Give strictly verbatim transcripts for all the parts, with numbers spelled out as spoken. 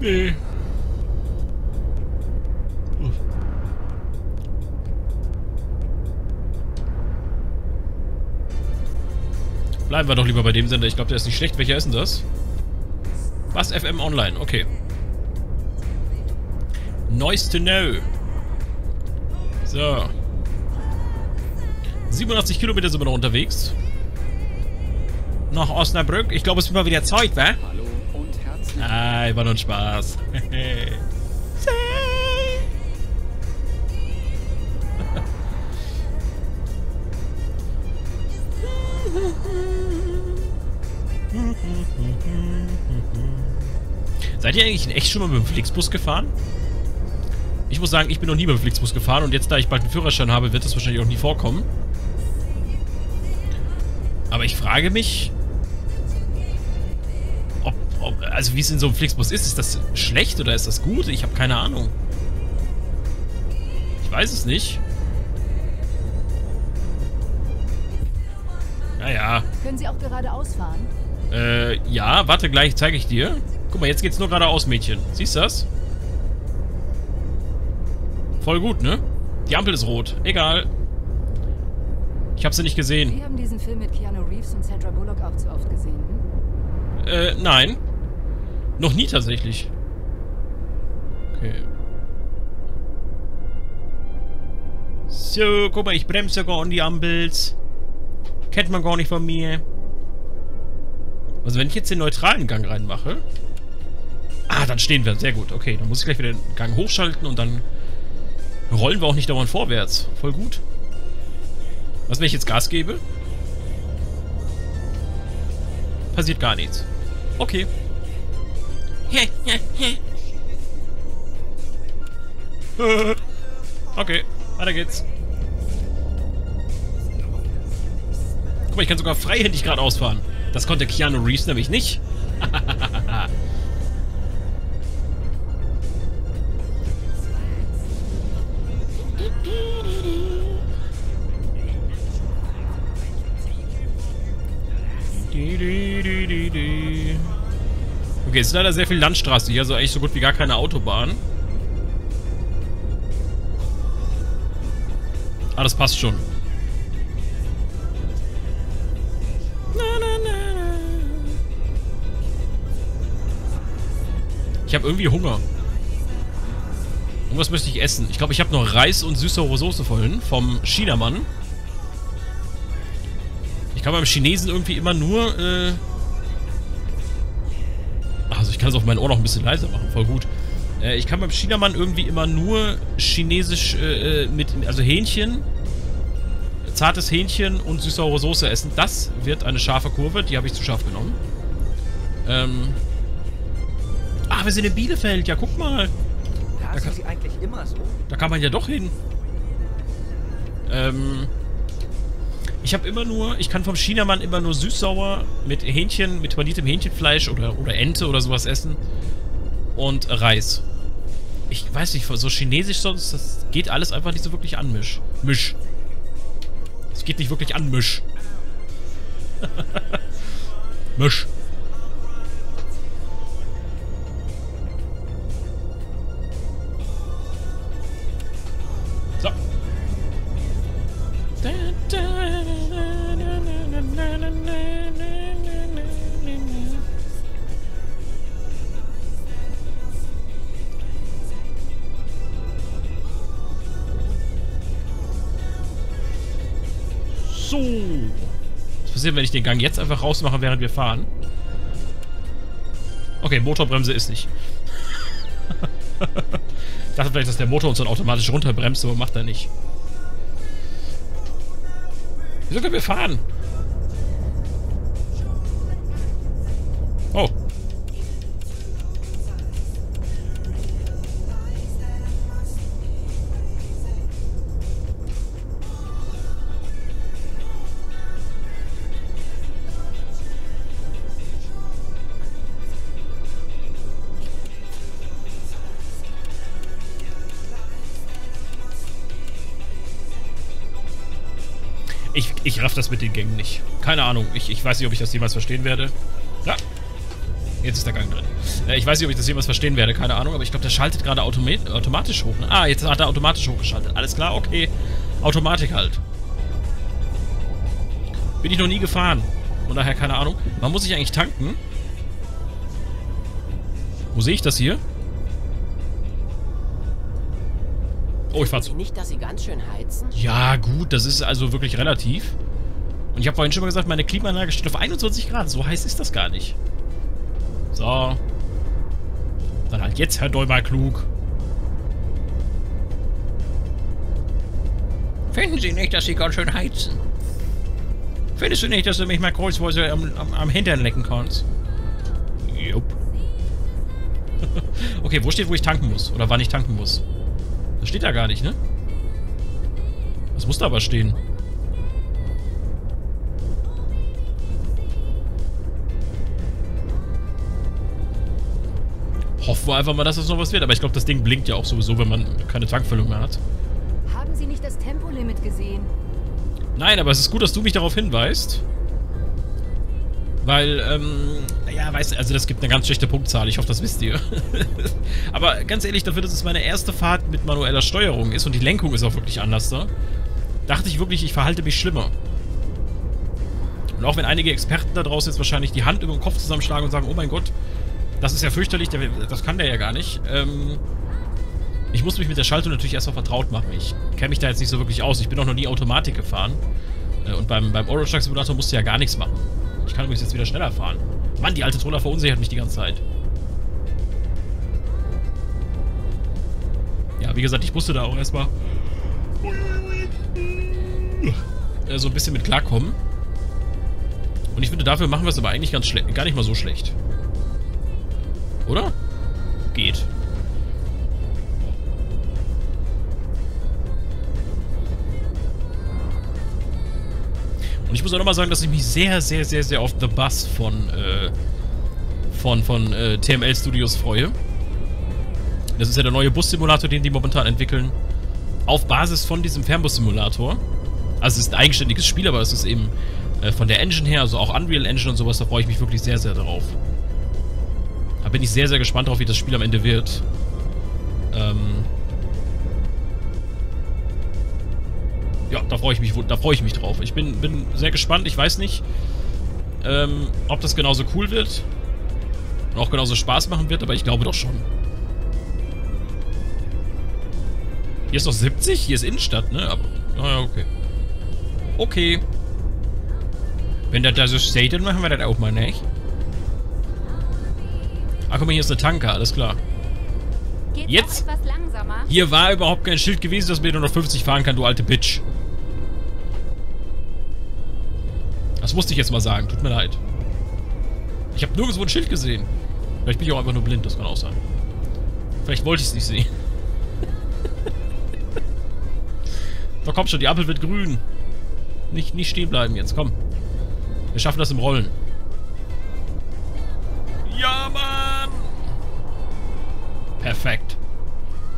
Nee. Uff. Bleiben wir doch lieber bei dem Sender. Ich glaube, der ist nicht schlecht. Welcher ist denn das? BuzzFM Online. Okay. Nice to know. So. siebenundachtzig Kilometer sind wir noch unterwegs. Nach Osnabrück. Ich glaube, es wird mal wieder Zeit, wa? Hallo und herzlich. Ah, war nur ein Spaß. Seid ihr eigentlich in echt schon mal mit dem Flixbus gefahren? Ich muss sagen, ich bin noch nie mit dem Flixbus gefahren und jetzt, da ich bald einen Führerschein habe, wird das wahrscheinlich auch nie vorkommen. Aber ich frage mich, ob, ob, also wie es in so einem Flixbus ist. Ist das schlecht oder ist das gut? Ich habe keine Ahnung. Ich weiß es nicht. Naja. Können Sie auch geradeaus fahren? Äh, ja, warte, gleich zeige ich dir. Guck mal, jetzt geht's nur geradeaus, Mädchen. Siehst du das? Voll gut, ne? Die Ampel ist rot. Egal. Ich habe sie nicht gesehen. Sie haben diesen Film mit Keanu Reeves und Sandra Bullock auch zu oft gesehen, hm? Äh, nein. Noch nie tatsächlich. Okay. So, guck mal, ich bremse sogar an die Ampels. Kennt man gar nicht von mir. Also wenn ich jetzt den neutralen Gang reinmache... Ah, dann stehen wir. Sehr gut. Okay, dann muss ich gleich wieder den Gang hochschalten und dann rollen wir auch nicht dauernd vorwärts. Voll gut. Was, wenn ich jetzt Gas gebe? Passiert gar nichts. Okay. Okay, weiter geht's. Guck mal, ich kann sogar freihändig geradeaus fahren. Das konnte Keanu Reeves nämlich nicht. Okay, es ist leider sehr viel Landstraße hier, also eigentlich so gut wie gar keine Autobahn. Ah, das passt schon. Ich habe irgendwie Hunger. Irgendwas möchte ich essen. Ich glaube, ich habe noch Reis und süßere Soße vorhin vom Chinamann. Ich kann beim Chinesen irgendwie immer nur... Äh also ich kann es auf mein Ohr noch ein bisschen leiser machen, voll gut. Äh, ich kann beim Chinamann irgendwie immer nur chinesisch äh, mit... Also Hähnchen, zartes Hähnchen und süß-saure Soße essen. Das wird eine scharfe Kurve, die habe ich zu scharf genommen. Ähm... Ah, wir sind in Bielefeld, ja guck mal. Da, da, kann, sie eigentlich immer so. Da kann man ja doch hin. Ähm... Ich habe immer nur, ich kann vom Chinamann immer nur süß-sauer mit Hähnchen, mit paniertem Hähnchenfleisch oder, oder Ente oder sowas essen und Reis. Ich weiß nicht, so chinesisch sonst, das geht alles einfach nicht so wirklich an Misch. Misch. Es geht nicht wirklich an Misch. Misch. So. So. Was passiert, wenn ich den Gang jetzt einfach rausmache, während wir fahren? Okay, Motorbremse ist nicht. Ich dachte vielleicht, dass der Motor uns dann automatisch runterbremst, aber macht er nicht. Wieso können wir fahren? Oh. Ich, ich raff das mit den Gängen nicht. Keine Ahnung. Ich, ich weiß nicht, ob ich das jemals verstehen werde. Ja. Jetzt ist der Gang drin. Äh, ich weiß nicht, ob ich das jemals verstehen werde, keine Ahnung, aber ich glaube, der schaltet gerade automatisch hoch. Ne? Ah, jetzt hat er automatisch hochgeschaltet. Alles klar, okay. Automatik halt. Bin ich noch nie gefahren. Von daher, keine Ahnung. Wann muss ich eigentlich tanken? Wo sehe ich das hier? Oh, ich fahr zu. Nicht, dass Sie ganz schön heizen? Ja, gut, das ist also wirklich relativ. Und ich habe vorhin schon mal gesagt, meine Klimaanlage steht auf einundzwanzig Grad. So heiß ist das gar nicht. So. Dann halt jetzt, Herr Däuber klug. Finden Sie nicht, dass Sie ganz schön heizen? Findest du nicht, dass du mich mal kreuzweise am, am, am Hintern lecken kannst? Jupp. Okay, wo steht, wo ich tanken muss? Oder wann ich tanken muss? Das steht da gar nicht, ne? Das muss da aber stehen. Hoffen wir einfach mal, dass das noch was wird. Aber ich glaube, das Ding blinkt ja auch sowieso, wenn man keine Tankfüllung mehr hat. Haben Sie nicht das Tempolimit gesehen? Nein, aber es ist gut, dass du mich darauf hinweist. Weil, ähm, naja, weißt du, also das gibt eine ganz schlechte Punktzahl. Ich hoffe, das wisst ihr. Aber ganz ehrlich, dafür, dass es meine erste Fahrt mit manueller Steuerung ist und die Lenkung ist auch wirklich anders da, dachte ich wirklich, ich verhalte mich schlimmer. Und auch wenn einige Experten da draußen jetzt wahrscheinlich die Hand über den Kopf zusammenschlagen und sagen, oh mein Gott, das ist ja fürchterlich, der, das kann der ja gar nicht. Ähm, ich muss mich mit der Schaltung natürlich erstmal vertraut machen. Ich kenne mich da jetzt nicht so wirklich aus. Ich bin auch noch nie Automatik gefahren. Und beim, beim Euro Truck Simulator musst du ja gar nichts machen. Ich kann übrigens jetzt wieder schneller fahren. Mann, die alte Troller verunsichert mich die ganze Zeit. Ja, wie gesagt, ich musste da auch erstmal so ein bisschen mit klarkommen. Und ich finde, dafür machen wir es aber eigentlich ganz schle- gar nicht mal so schlecht. Oder? Geht. Und ich muss auch nochmal sagen, dass ich mich sehr, sehr, sehr, sehr auf The Bus von, äh, von, von äh, T M L Studios freue. Das ist ja der neue Bus-Simulator, den die momentan entwickeln. Auf Basis von diesem Fernbus-Simulator. Also es ist ein eigenständiges Spiel, aber es ist eben äh, von der Engine her, also auch Unreal Engine und sowas, da freue ich mich wirklich sehr, sehr drauf. Da bin ich sehr, sehr gespannt drauf, wie das Spiel am Ende wird. Ähm... Ja, da freue ich mich, da freue ich mich drauf. Ich bin, bin sehr gespannt. Ich weiß nicht, ähm, ob das genauso cool wird und auch genauso Spaß machen wird, aber ich glaube doch schon. Hier ist doch siebzig? Hier ist Innenstadt, ne? Aber, naja, okay. Okay. Wenn das da so steht, dann machen wir das auch mal, nicht? Ach, guck mal, hier ist eine Tanker, alles klar. Jetzt? Hier war überhaupt kein Schild gewesen, dass man nur noch fünfzig fahren kann, du alte Bitch. Das musste ich jetzt mal sagen, tut mir leid. Ich habe nirgendwo ein Schild gesehen. Vielleicht bin ich auch einfach nur blind, das kann auch sein. Vielleicht wollte ich es nicht sehen. Doch komm schon, die Ampel wird grün. Nicht, nicht stehen bleiben jetzt, komm. Wir schaffen das im Rollen. Ja, Mann! Perfekt.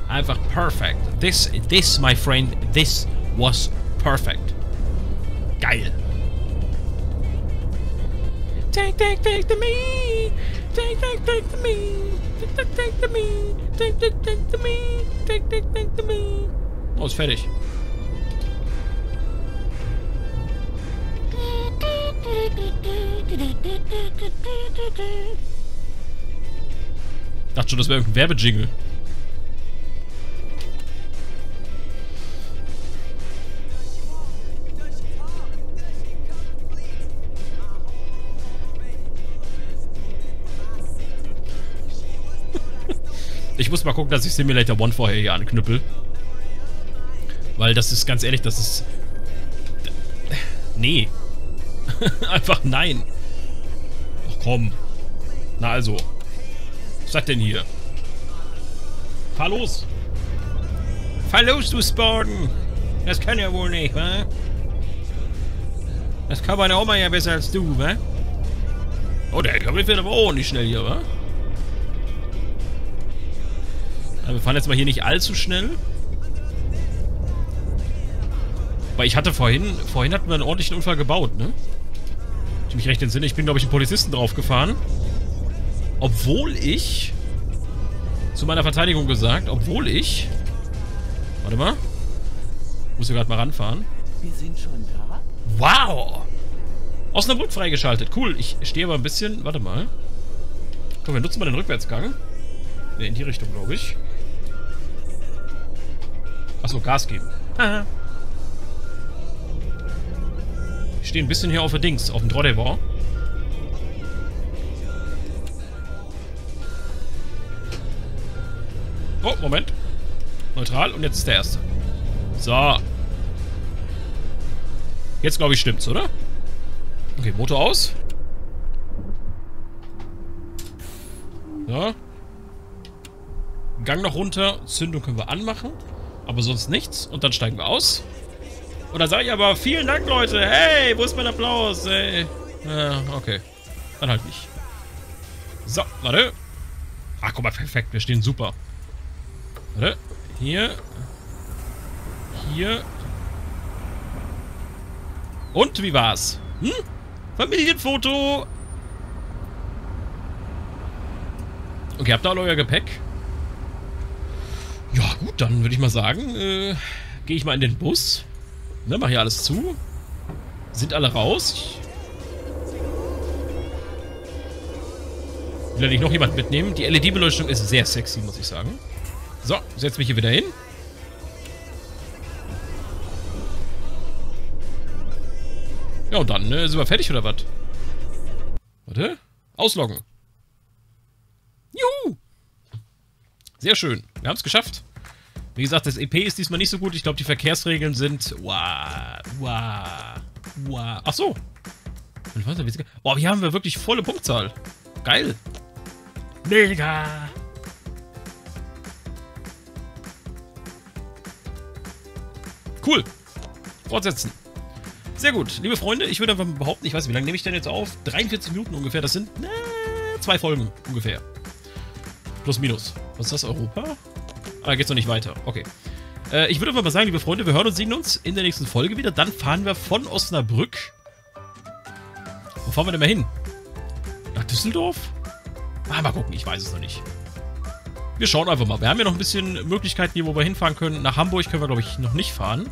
Einfach perfekt. This, this, my friend, this was perfect. Geil. Take, take, take to me. Take, take, take to me. Take, take, take to me. Take, take, take to me. Take, take, take to me. Oh, ist fertig. Ich dachte schon, das wäre irgendein Werbejingle. Ich muss mal gucken, dass ich Simulator One vorher hier anknüppel. Weil das ist, ganz ehrlich, das ist... Nee. Einfach nein. Ach komm. Na also. Was ist das denn hier? Fahr los! Fahr los, du Sporten! Das kann ja wohl nicht, wa? Das kann meine Oma ja besser als du, wa? Oh, der Kabel fährt aber auch nicht schnell hier, wa? Also wir fahren jetzt mal hier nicht allzu schnell. Weil ich hatte vorhin, vorhin hatten wir einen ordentlichen Unfall gebaut, ne? Ich mich recht entsinne, ich bin, glaube ich, einen Polizisten draufgefahren. Obwohl ich, zu meiner Verteidigung gesagt, obwohl ich, warte mal, muss hier gerade mal ranfahren. Wir sind schon da. Wow! Osnabrück freigeschaltet, cool. Ich stehe aber ein bisschen, warte mal. Komm, wir nutzen mal den Rückwärtsgang. Ne, in die Richtung, glaube ich. Achso, Gas geben. Aha. Ich stehe ein bisschen hier auf der Dings, auf dem Trottewar. Oh, Moment. Neutral und jetzt ist der erste. So. Jetzt, glaube ich, stimmt's, oder? Okay, Motor aus. So. Gang noch runter. Zündung können wir anmachen. Aber sonst nichts. Und dann steigen wir aus. Und dann sage ich aber, vielen Dank, Leute. Hey, wo ist mein Applaus? Hey. Ja, okay. Dann halt nicht. So, warte. Ach, guck mal, perfekt. Wir stehen super. Warte. Hier. Hier. Und wie war's? Hm? Familienfoto! Okay, habt ihr alle euer Gepäck? Ja, gut, dann würde ich mal sagen, äh, gehe ich mal in den Bus. Ne, mach hier alles zu. Sind alle raus. Will ja nicht noch jemand mitnehmen. Die L E D-Beleuchtung ist sehr sexy, muss ich sagen. So, setz mich hier wieder hin. Ja, und dann äh, sind wir fertig, oder was? Warte. Ausloggen. Juhu! Sehr schön. Wir haben es geschafft. Wie gesagt, das E P ist diesmal nicht so gut. Ich glaube, die Verkehrsregeln sind... Wow. Wow. Wow. Ach so. Boah, hier haben wir wirklich volle Punktzahl. Geil. Mega. Cool. Fortsetzen. Sehr gut. Liebe Freunde, ich würde einfach behaupten, ich weiß nicht, wie lange nehme ich denn jetzt auf? dreiundvierzig Minuten ungefähr, das sind ne, zwei Folgen ungefähr. Plus, minus. Was ist das, Europa? Ah, geht's noch nicht weiter. Okay. Äh, ich würde einfach mal sagen, liebe Freunde, wir hören und sehen uns in der nächsten Folge wieder. Dann fahren wir von Osnabrück. Wo fahren wir denn mal hin? Nach Düsseldorf? Ah, mal gucken, ich weiß es noch nicht. Wir schauen einfach mal. Wir haben ja noch ein bisschen Möglichkeiten hier, wo wir hinfahren können. Nach Hamburg können wir, glaube ich, noch nicht fahren.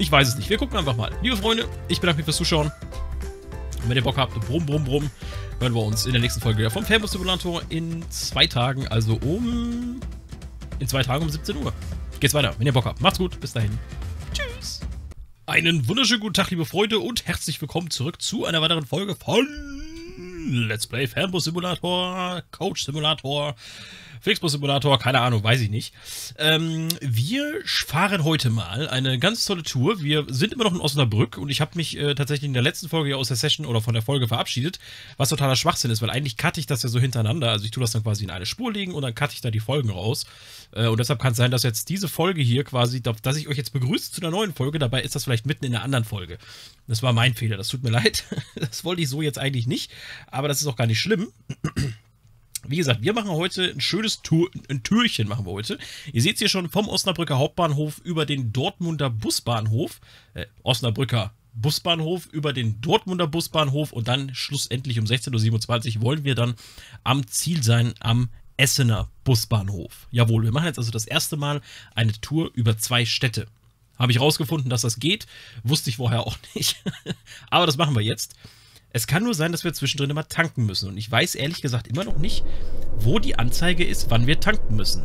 Ich weiß es nicht. Wir gucken einfach mal. Liebe Freunde, ich bedanke mich fürs Zuschauen. Und wenn ihr Bock habt, brumm, brumm, brumm, hören wir uns in der nächsten Folge wieder vom Fernbus Simulator in zwei Tagen, also um... In zwei Tagen um siebzehn Uhr. Geht's weiter, wenn ihr Bock habt. Macht's gut, bis dahin. Tschüss. Einen wunderschönen guten Tag, liebe Freunde, und herzlich willkommen zurück zu einer weiteren Folge von... Let's Play Fernbus Simulator, Coach Simulator, Flixbus Simulator, keine Ahnung, weiß ich nicht. Ähm, wir fahren heute mal eine ganz tolle Tour. Wir sind immer noch in Osnabrück und ich habe mich äh, tatsächlich in der letzten Folge aus der Session oder von der Folge verabschiedet, was totaler Schwachsinn ist, weil eigentlich cutte ich das ja so hintereinander. Also ich tue das dann quasi in eine Spur legen und dann cutte ich da die Folgen raus. Äh, und deshalb kann es sein, dass jetzt diese Folge hier quasi, dass ich euch jetzt begrüße zu einer neuen Folge, dabei ist das vielleicht mitten in einer anderen Folge. Das war mein Fehler, das tut mir leid. Das wollte ich so jetzt eigentlich nicht. Aber das ist auch gar nicht schlimm. Wie gesagt, wir machen heute ein schönes Tour, ein Türchen machen wir heute. Ihr seht es hier schon vom Osnabrücker Hauptbahnhof über den Dortmunder Busbahnhof. Äh, Osnabrücker Busbahnhof über den Dortmunder Busbahnhof. Und dann schlussendlich um sechzehn Uhr siebenundzwanzig wollen wir dann am Ziel sein, am Essener Busbahnhof. Jawohl, wir machen jetzt also das erste Mal eine Tour über zwei Städte. Habe ich rausgefunden, dass das geht. Wusste ich vorher auch nicht. Aber das machen wir jetzt. Es kann nur sein, dass wir zwischendrin immer tanken müssen. Und ich weiß ehrlich gesagt immer noch nicht, wo die Anzeige ist, wann wir tanken müssen.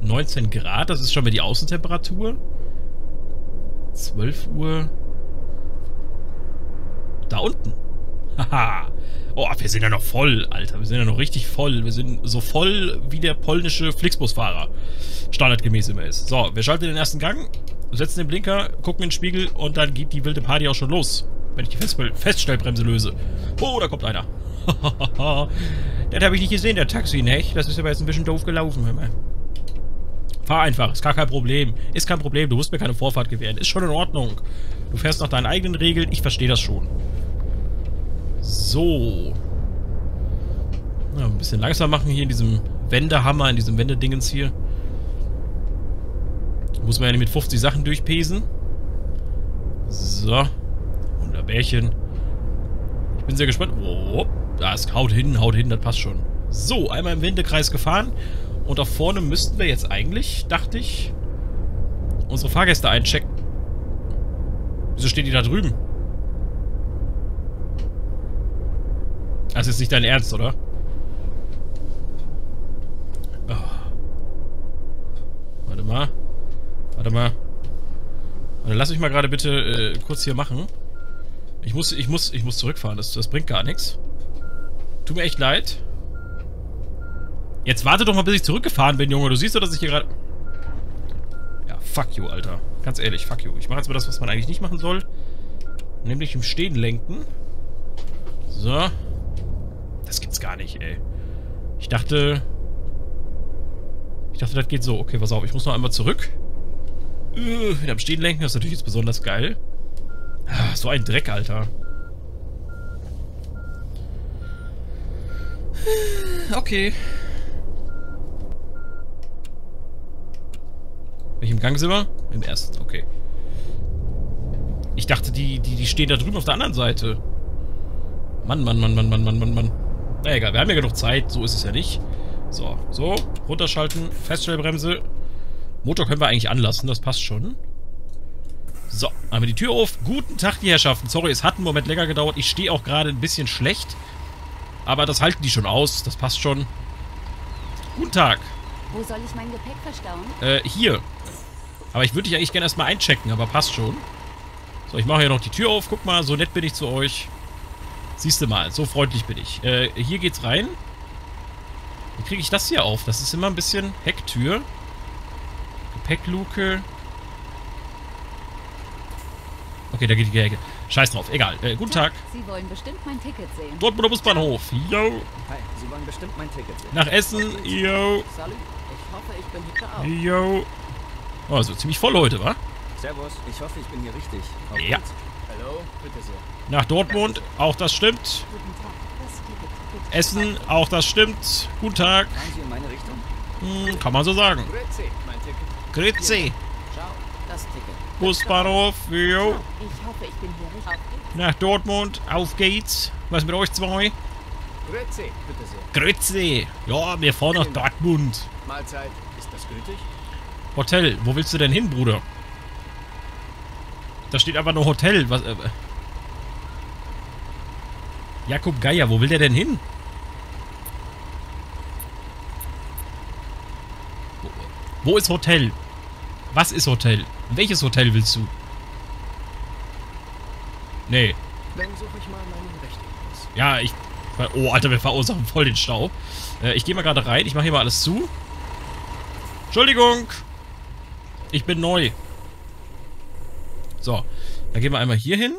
neunzehn Grad, das ist schon mal die Außentemperatur. zwölf Uhr. Da unten. Haha. Oh, wir sind ja noch voll, Alter. Wir sind ja noch richtig voll. Wir sind so voll, wie der polnische Flixbusfahrer standardgemäß immer ist. So, wir schalten den ersten Gang, setzen den Blinker, gucken in den Spiegel und dann geht die wilde Party auch schon los. Wenn ich die Feststellbremse löse. Oh, da kommt einer. Das habe ich nicht gesehen, der Taxi, ne? Das ist aber jetzt ein bisschen doof gelaufen, hör mal. Fahr einfach, ist gar kein Problem. Ist kein Problem, du musst mir keine Vorfahrt gewähren. Ist schon in Ordnung. Du fährst nach deinen eigenen Regeln, ich verstehe das schon. So. Ja, ein bisschen langsam machen hier in diesem Wendehammer, in diesem Wendedingens hier. Muss man ja nicht mit fünfzig Sachen durchpesen. So. Bärchen. Ich bin sehr gespannt. Oh, das haut hin, haut hin, das passt schon. So, einmal im Wendekreis gefahren. Und da vorne müssten wir jetzt eigentlich, dachte ich, unsere Fahrgäste einchecken. Wieso stehen die da drüben? Das ist jetzt nicht dein Ernst, oder? Oh. Warte mal. Warte mal. Warte, lass mich mal gerade bitte äh, kurz hier machen. Ich muss, ich muss, ich muss zurückfahren. Das, das bringt gar nichts. Tut mir echt leid. Jetzt warte doch mal, bis ich zurückgefahren bin, Junge. Du siehst doch, dass ich hier gerade... Ja, fuck you, Alter. Ganz ehrlich, fuck you. Ich mache jetzt mal das, was man eigentlich nicht machen soll. Nämlich im Stehen lenken. So. Das gibt's gar nicht, ey. Ich dachte... Ich dachte, das geht so. Okay, pass auf. Ich muss noch einmal zurück. Äh, wieder am Stehen lenken. Das ist natürlich jetzt besonders geil. Ah, so ein Dreck, Alter. Okay. Welchem Gang sind wir? Im ersten, okay. Ich dachte, die, die, die stehen da drüben auf der anderen Seite. Mann, Mann, Mann, Mann, Mann, Mann, Mann, Mann. Na egal, wir haben ja genug Zeit, so ist es ja nicht. So, so, runterschalten, Feststellbremse. Motor können wir eigentlich anlassen, das passt schon. So, haben wir die Tür auf. Guten Tag, die Herrschaften. Sorry, es hat einen Moment länger gedauert. Ich stehe auch gerade ein bisschen schlecht. Aber das halten die schon aus, das passt schon. Guten Tag. Wo soll ich mein Gepäck verstauen? Äh, hier. Aber ich würde dich eigentlich gerne erstmal einchecken, aber passt schon. So, ich mache hier noch die Tür auf. Guck mal, so nett bin ich zu euch. Siehst du mal, so freundlich bin ich. Äh, hier geht's rein. Wie kriege ich das hier auf? Das ist immer ein bisschen Hecktür. Gepäckluke. Okay, da geht die Gehege. Scheiß drauf, egal. Äh, guten Tag. Tag. Sie wollen bestimmt mein Ticket sehen. Dortmunder Busbahnhof. Yo. Hi, Sie wollen bestimmt mein Ticket sehen. Nach Essen. Yo. Salut. Ich hoffe, ich bin hier auch. Yo. Oh, so ziemlich voll heute, wa? Servus, ich hoffe, ich bin hier richtig. Auf ja. Hallo, bitte sehr. Nach Dortmund, auch das stimmt. Guten Tag. Das geht, bitte. Essen, auch das stimmt. Guten Tag. Fahren Sie in meine Richtung? Hm, kann man so sagen. Grüezi, mein Ticket. Grüezi. Ciao, das Ticket. Busbahnhof, jo. Ich hoffe, ich bin hier richtig. Nach Dortmund, auf geht's. Was mit euch zwei? Grüezi, bitte sehr. Grüezi. Ja, wir fahren nach Dortmund. Mahlzeit, ist das gültig? Hotel, wo willst du denn hin, Bruder? Da steht einfach nur Hotel. Was, äh, Jakob Geier, wo will der denn hin? Wo, wo ist Hotel? Was ist Hotel? Welches Hotel willst du? Nee. Dann suche ich mal meinen Rechten aus. Ja, ich... Oh, Alter, wir verursachen voll den Stau. Äh, ich gehe mal gerade rein. Ich mache hier mal alles zu. Entschuldigung. Ich bin neu. So, dann gehen wir einmal hier hin.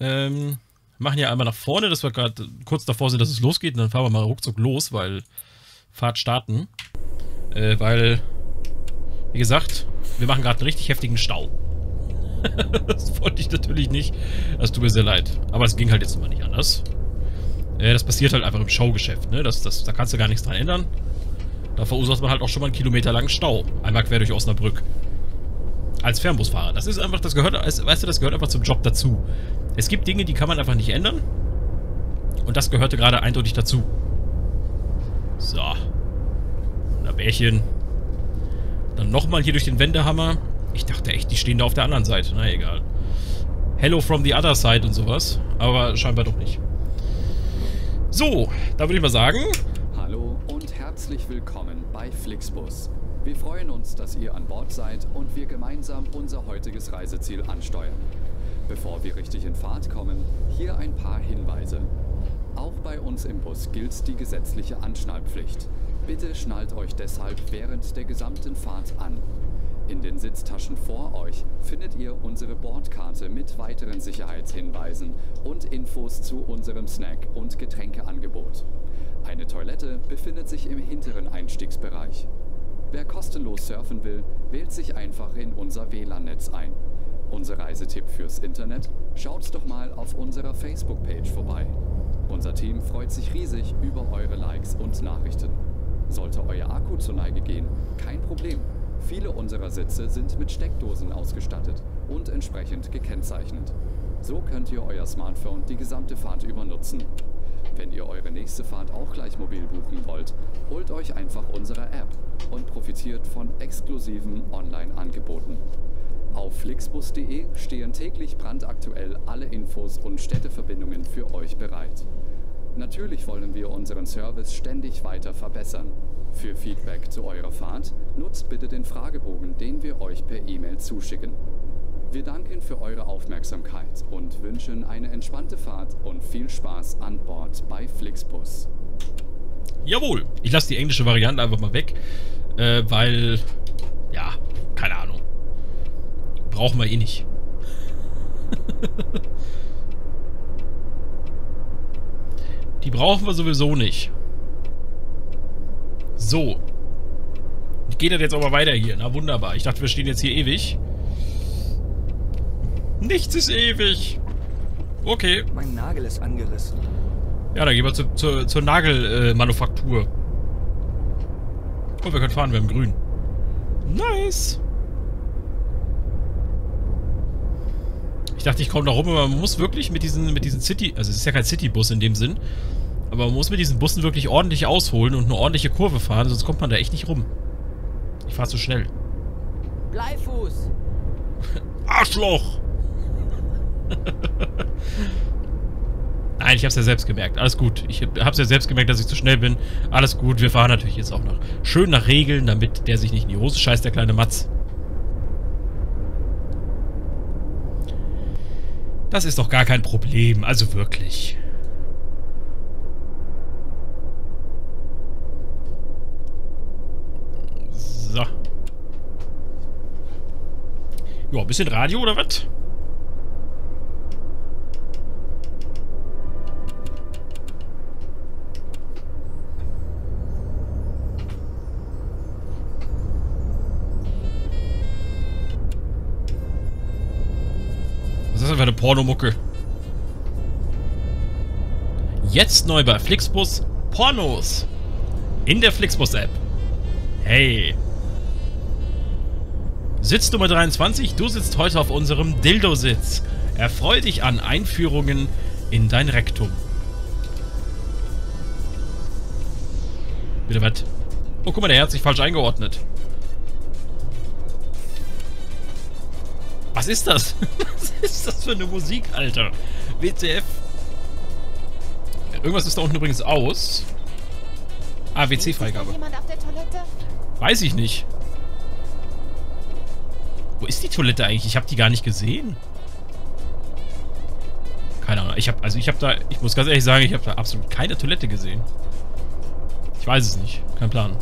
Ähm, machen hier einmal nach vorne, dass wir gerade kurz davor sind, dass es losgeht. Und dann fahren wir mal ruckzuck los, weil Fahrt starten. Äh, weil, wie gesagt, wir machen gerade einen richtig heftigen Stau. Das wollte ich natürlich nicht. Das tut mir sehr leid. Aber es ging halt jetzt mal nicht anders. Äh, das passiert halt einfach im Showgeschäft, ne? Das, das, da kannst du gar nichts dran ändern. Da verursacht man halt auch schon mal einen Kilometer langen Stau. Einmal quer durch Osnabrück. Als Fernbusfahrer. Das ist einfach, das gehört, weißt du, das gehört einfach zum Job dazu. Es gibt Dinge, die kann man einfach nicht ändern. Und das gehörte gerade eindeutig dazu. So. Na, Bärchen. Dann nochmal hier durch den Wendehammer. Ich dachte echt, die stehen da auf der anderen Seite. Na, egal. Hello from the other side und sowas. Aber scheinbar doch nicht. So, da würde ich mal sagen... Hallo und herzlich willkommen bei Flixbus. Wir freuen uns, dass ihr an Bord seid und wir gemeinsam unser heutiges Reiseziel ansteuern. Bevor wir richtig in Fahrt kommen, hier ein paar Hinweise. Auch bei uns im Bus gilt die gesetzliche Anschnallpflicht. Bitte schnallt euch deshalb während der gesamten Fahrt an. In den Sitztaschen vor euch findet ihr unsere Bordkarte mit weiteren Sicherheitshinweisen und Infos zu unserem Snack- und Getränkeangebot. Eine Toilette befindet sich im hinteren Einstiegsbereich. Wer kostenlos surfen will, wählt sich einfach in unser W L A N-Netz ein. Unser Reisetipp fürs Internet? Schaut doch mal auf unserer Facebook-Page vorbei. Unser Team freut sich riesig über eure Likes und Nachrichten. Sollte euer Akku zur Neige gehen, kein Problem. Viele unserer Sitze sind mit Steckdosen ausgestattet und entsprechend gekennzeichnet. So könnt ihr euer Smartphone die gesamte Fahrt über nutzen. Wenn ihr eure nächste Fahrt auch gleich mobil buchen wollt, holt euch einfach unsere App und profitiert von exklusiven Online-Angeboten. Auf flixbus punkt de stehen täglich brandaktuell alle Infos und Städteverbindungen für euch bereit. Natürlich wollen wir unseren Service ständig weiter verbessern. Für Feedback zu eurer Fahrt nutzt bitte den Fragebogen, den wir euch per E-Mail zuschicken. Wir danken für eure Aufmerksamkeit und wünschen eine entspannte Fahrt und viel Spaß an Bord bei Flixbus. Jawohl, ich lasse die englische Variante einfach mal weg, äh, weil, ja, keine Ahnung, brauchen wir eh nicht. Die brauchen wir sowieso nicht. So, geht das jetzt aber weiter hier? Na wunderbar, ich dachte, wir stehen jetzt hier ewig. Nichts ist ewig. Okay. Mein Nagel ist angerissen. Ja, dann gehen wir zu, zu, zur Nagelmanufaktur. Oh, wir können fahren, wir haben grün. Nice. Ich dachte, ich komme da rum, aber man muss wirklich mit diesen, mit diesen City... Also es ist ja kein Citybus in dem Sinn. Aber man muss mit diesen Bussen wirklich ordentlich ausholen und eine ordentliche Kurve fahren, sonst kommt man da echt nicht rum. Ich fahre zu schnell. Bleifuß. Arschloch. Nein, ich hab's ja selbst gemerkt. Alles gut. Ich hab's ja selbst gemerkt, dass ich zu schnell bin. Alles gut. Wir fahren natürlich jetzt auch noch schön nach Regeln, damit der sich nicht in die Hose scheißt, der kleine Matz. Das ist doch gar kein Problem. Also wirklich. So. Ja, ein bisschen Radio oder was? Das ist einfach eine Pornomucke. Jetzt neu bei Flixbus Pornos. In der Flixbus-App. Hey. Sitznummer dreiundzwanzig, du sitzt heute auf unserem Dildo-Sitz. Erfreu dich an Einführungen in dein Rektum. Bitte was? Oh, guck mal, der hat sich falsch eingeordnet. Was ist das? Was ist das für eine Musik, Alter? W C F. Irgendwas ist da unten übrigens aus. Ah, W C-Freigabe. Ist da jemand auf der Toilette? Weiß ich nicht. Wo ist die Toilette eigentlich? Ich habe die gar nicht gesehen. Keine Ahnung. Ich habe, also ich habe da, ich muss ganz ehrlich sagen, ich habe da absolut keine Toilette gesehen. Ich weiß es nicht. Kein Plan.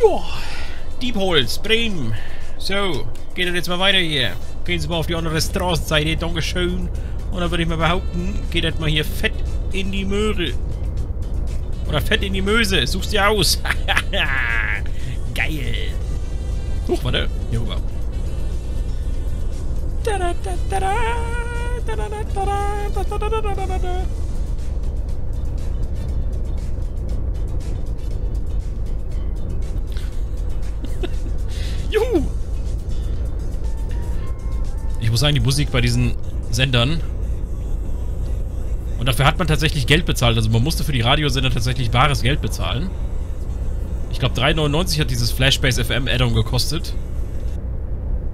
Joa. Diepholz, Bremen. So, geht jetzt mal weiter hier. Gehen Sie mal auf die andere Straßenseite, dankeschön. Und dann würde ich mal behaupten, geht jetzt mal hier fett in die Möhre. Oder fett in die Möse, such's dir aus. Geil. Huch, warte. Hier rüber. Juhu! Ich muss sagen, die Musik bei diesen Sendern. Und dafür hat man tatsächlich Geld bezahlt. Also man musste für die Radiosender tatsächlich bares Geld bezahlen. Ich glaube drei neunundneunzig hat dieses Flashbase F M Add-on gekostet.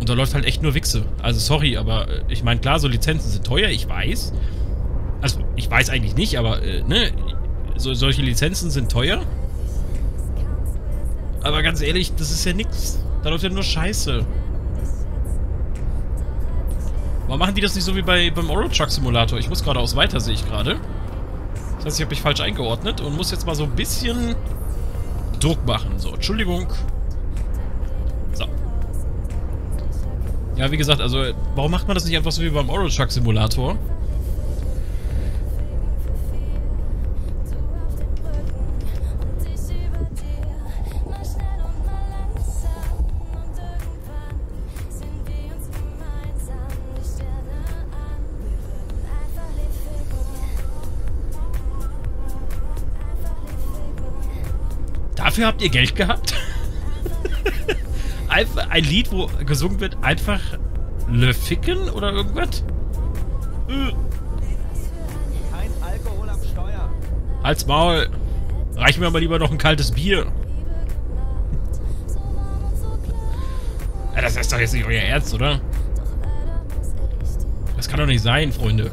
Und da läuft halt echt nur Wichse. Also sorry, aber ich meine, klar, so Lizenzen sind teuer, ich weiß. Also ich weiß eigentlich nicht, aber äh, ne, so, solche Lizenzen sind teuer. Aber ganz ehrlich, das ist ja nix. Da läuft ja nur Scheiße. Warum machen die das nicht so wie bei, beim Euro Truck Simulator? Ich muss geradeaus weiter, sehe ich gerade. Das heißt, ich habe mich falsch eingeordnet und muss jetzt mal so ein bisschen Druck machen. So, Entschuldigung. So. Ja, wie gesagt, also, warum macht man das nicht einfach so wie beim Euro Truck Simulator? Dafür habt ihr Geld gehabt? Einfach ein Lied, wo gesungen wird, einfach Le Ficken oder irgendwas? Äh. Kein Alkohol am Steuer. Halt's Maul. Reich mir aber lieber noch ein kaltes Bier. Ja, das ist doch jetzt nicht euer Ernst, oder? Das kann doch nicht sein, Freunde.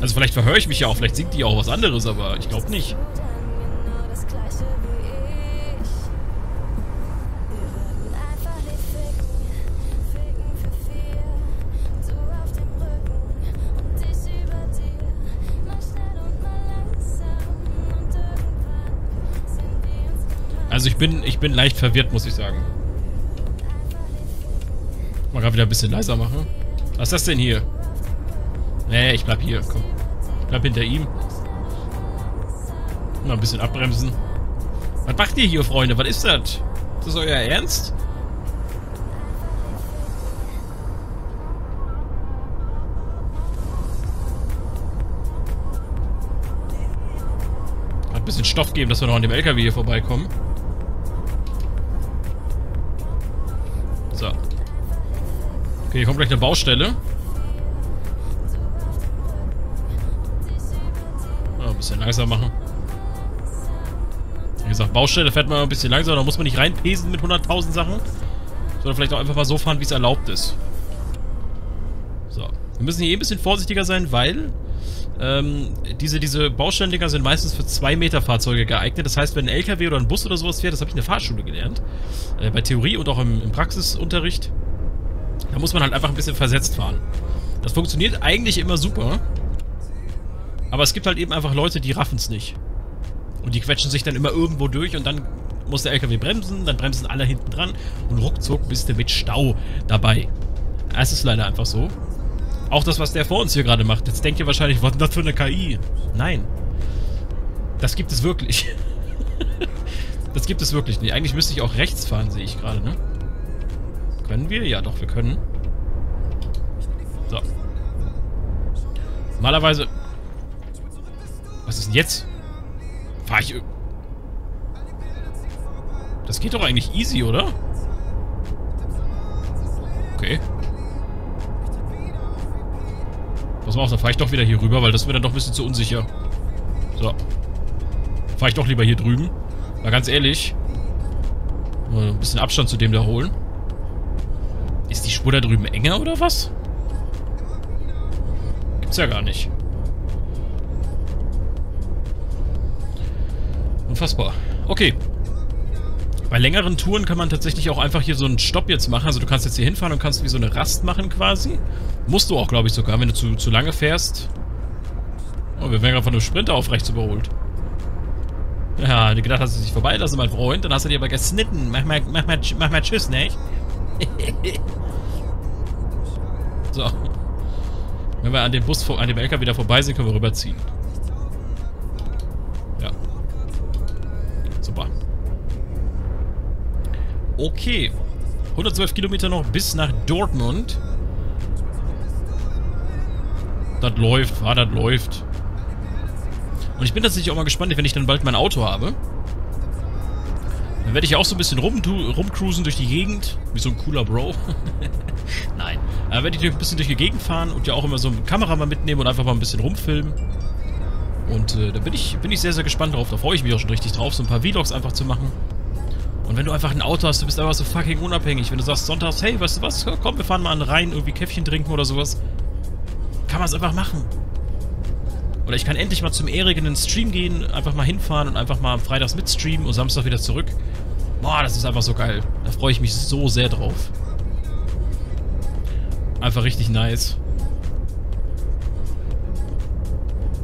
Also vielleicht verhöre ich mich ja auch, vielleicht singt die auch was anderes, aber ich glaube nicht. Also ich bin, ich bin leicht verwirrt, muss ich sagen. Mal gerade wieder ein bisschen leiser machen. Was ist das denn hier? Nee, ich bleib hier, komm. Ich bleib hinter ihm. Mal ein bisschen abbremsen. Was macht ihr hier, Freunde? Was ist das? Ist das euer Ernst? Hat ein bisschen Stoff geben, dass wir noch an dem L K W hier vorbeikommen. So. Okay, hier kommt gleich eine Baustelle. Ein bisschen langsam machen. Wie gesagt, Baustelle fährt man ein bisschen langsam, da muss man nicht reinpesen mit hunderttausend Sachen. Sondern vielleicht auch einfach mal so fahren, wie es erlaubt ist. So. Wir müssen hier eh ein bisschen vorsichtiger sein, weil ähm, diese, diese Baustellendinger sind meistens für zwei Meter Fahrzeuge geeignet. Das heißt, wenn ein L K W oder ein Bus oder sowas fährt, das habe ich in der Fahrschule gelernt, äh, bei Theorie und auch im, im Praxisunterricht, da muss man halt einfach ein bisschen versetzt fahren. Das funktioniert eigentlich immer super. Aber es gibt halt eben einfach Leute, die raffen es nicht. Und die quetschen sich dann immer irgendwo durch und dann muss der L K W bremsen, dann bremsen alle hinten dran und ruckzuck bist du mit Stau dabei. Es ist leider einfach so. Auch das, was der vor uns hier gerade macht. Jetzt denkt ihr wahrscheinlich, was ist das für eine K I? Nein. Das gibt es wirklich. Das gibt es wirklich nicht. Eigentlich müsste ich auch rechts fahren, sehe ich gerade, ne? Können wir? Ja, doch, wir können. So. Normalerweise... Was ist denn jetzt? Fahr ich... Das geht doch eigentlich easy, oder? Okay. Pass mal auf, dann fahre ich doch wieder hier rüber, weil das wird dann doch ein bisschen zu unsicher. So. Fahre ich doch lieber hier drüben. Mal ganz ehrlich. Mal ein bisschen Abstand zu dem da holen. Ist die Spur da drüben enger, oder was? Gibt's ja gar nicht. Unfassbar. Okay. Bei längeren Touren kann man tatsächlich auch einfach hier so einen Stopp jetzt machen. Also du kannst jetzt hier hinfahren und kannst wie so eine Rast machen quasi. Musst du auch, glaube ich, sogar, wenn du zu, zu lange fährst. Oh, wir werden gerade von einem Sprinter auf rechts überholt. Ja, du gedacht hast du dich vorbeilassen, mein Freund. Dann hast du dich aber gesnitten. Mach mal, mach mal, mach mal Tschüss, ne? So. Wenn wir an dem Bus, an dem L K W wieder vorbei sind, können wir rüberziehen. Okay, hundertzwölf Kilometer noch bis nach Dortmund. Das läuft, ah, das läuft. Und ich bin tatsächlich auch mal gespannt, wenn ich dann bald mein Auto habe. Dann werde ich auch so ein bisschen rum, rumcruisen durch die Gegend. Wie so ein cooler Bro. Nein. Dann werde ich ein bisschen durch die Gegend fahren und ja auch immer so eine Kamera mal mitnehmen und einfach mal ein bisschen rumfilmen. Und äh, da bin ich, bin ich sehr, sehr gespannt drauf. Da freue ich mich auch schon richtig drauf, so ein paar Vlogs einfach zu machen. Und wenn du einfach ein Auto hast, du bist einfach so fucking unabhängig. Wenn du sagst sonntags, hey, weißt du was, komm, wir fahren mal an den Rhein, irgendwie Käffchen trinken oder sowas. Kann man es einfach machen. Oder ich kann endlich mal zum Erik in den Stream gehen, einfach mal hinfahren und einfach mal am Freitags mitstreamen und Samstag wieder zurück. Boah, das ist einfach so geil. Da freue ich mich so sehr drauf. Einfach richtig nice.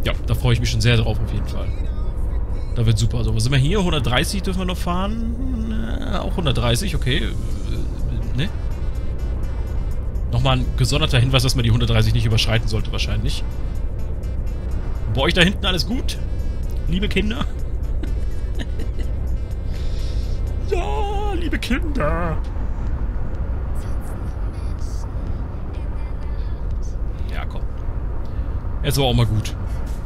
Ja, da freue ich mich schon sehr drauf auf jeden Fall. Da wird super. So, was sind wir hier? hundertdreißig dürfen wir noch fahren. Äh, auch hundertdreißig, okay. Äh, ne? Nochmal ein gesonderter Hinweis, dass man die hundertdreißig nicht überschreiten sollte wahrscheinlich. Bei euch da hinten alles gut? Liebe Kinder? Ja, liebe Kinder! Ja, komm. Jetzt war auch mal gut.